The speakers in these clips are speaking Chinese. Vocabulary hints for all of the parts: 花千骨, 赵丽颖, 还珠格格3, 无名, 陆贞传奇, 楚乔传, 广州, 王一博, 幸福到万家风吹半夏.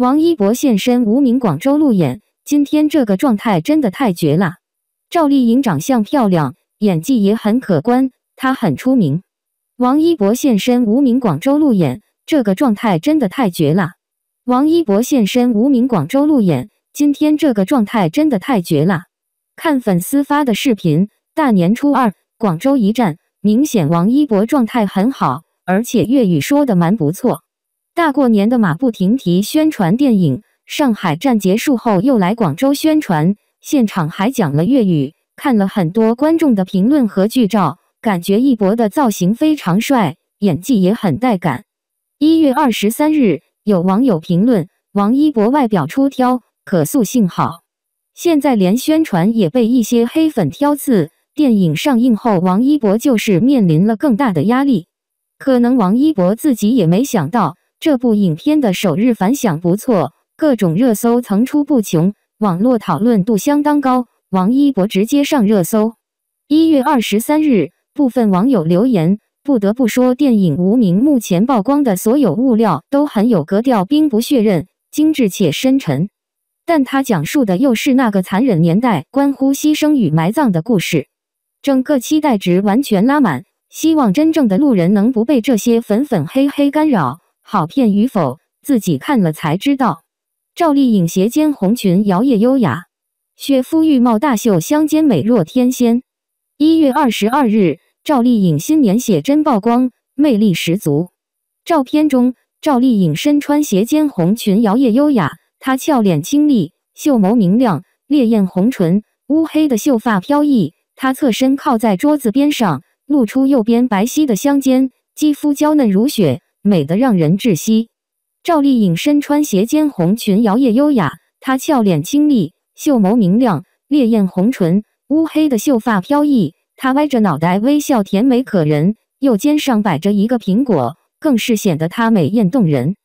王一博现身无名广州路演，今天这个状态真的太绝了。赵丽颖长相漂亮，演技也很可观，她很出名。王一博现身无名广州路演，这个状态真的太绝了。王一博现身无名广州路演，今天这个状态真的太绝了。看粉丝发的视频，大年初二广州一站，明显王一博状态很好，而且粤语说的蛮不错。 大过年的马不停蹄宣传电影，上海站结束后又来广州宣传，现场还讲了粤语。看了很多观众的评论和剧照，感觉一博的造型非常帅，演技也很带感。1月23日，有网友评论：王一博外表出挑，可塑性好。现在连宣传也被一些黑粉挑刺。电影上映后，王一博就是面临了更大的压力。可能王一博自己也没想到。 这部影片的首日反响不错，各种热搜层出不穷，网络讨论度相当高。王一博直接上热搜。1月23日，部分网友留言：不得不说，电影《无名》目前曝光的所有物料都很有格调，兵不血刃，精致且深沉。但它讲述的又是那个残忍年代关乎牺牲与埋葬的故事，整个期待值完全拉满。希望真正的路人能不被这些粉粉黑黑干扰。 好片与否，自己看了才知道。赵丽颖斜肩红裙摇曳优雅，雪肤玉貌大秀相间美若天仙。1月22日，赵丽颖新年写真曝光，魅力十足。照片中，赵丽颖身穿斜肩红裙摇曳优雅，她俏脸清丽，秀眸明亮，烈焰红唇，乌黑的秀发飘逸。她侧身靠在桌子边上，露出右边白皙的香肩，肌肤娇嫩如雪。 美得让人窒息。赵丽颖身穿斜肩红裙，摇曳优雅。她俏脸清丽，秀眸明亮，烈焰红唇，乌黑的秀发飘逸。她歪着脑袋，微笑甜美可人。右肩上摆着一个苹果，更是显得她美艳动人。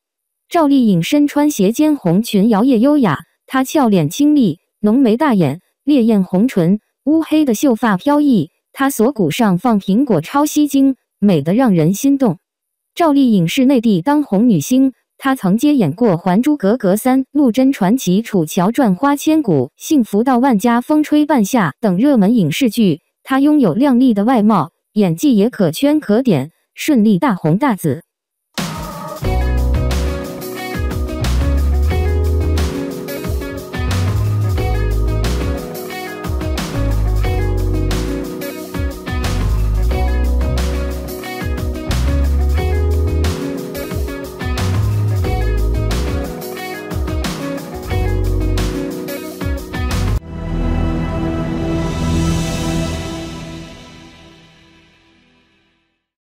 赵丽颖身穿斜肩红裙，摇曳优雅。她俏脸清丽，浓眉大眼，烈焰红唇，乌黑的秀发飘逸。她锁骨上放苹果，超吸睛，美得让人心动。 赵丽颖是内地当红女星，她曾接演过《还珠格格3》《陆贞传奇》《楚乔传》《花千骨》《幸福到万家风吹半夏》等热门影视剧。她拥有靓丽的外貌，演技也可圈可点，顺利大红大紫。